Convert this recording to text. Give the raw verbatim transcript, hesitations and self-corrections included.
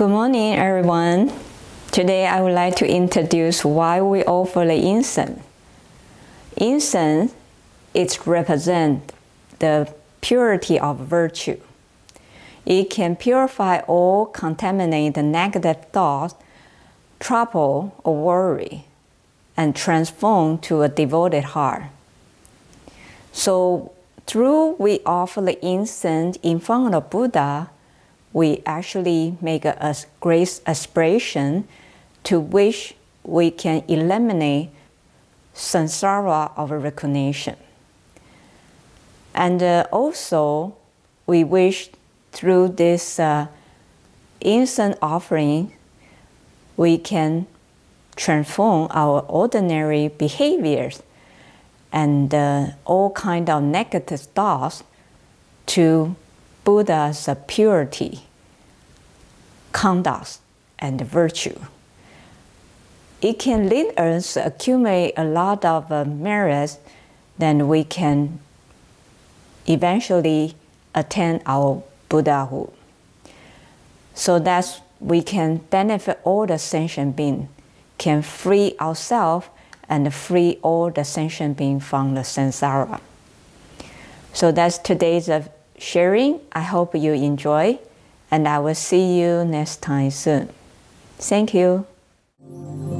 Good morning, everyone. Today I would like to introduce why we offer the incense. Incense, it represents the purity of virtue. It can purify or contaminate the negative thoughts, trouble, or worry, and transform to a devoted heart. So, through we offer the incense in front of Buddha, we actually make a, a great aspiration to which we can eliminate samsara of recognition. And uh, also, we wish through this uh, incense offering, we can transform our ordinary behaviors and uh, all kinds of negative thoughts to Buddha's purity, conduct, and virtue. It can lead us to accumulate a lot of uh, merits, then we can eventually attain our Buddhahood. So that we can benefit all the sentient beings, can free ourselves and free all the sentient beings from the samsara. So that's today's uh, sharing. I hope you enjoy, and I will see you next time soon. Thank you.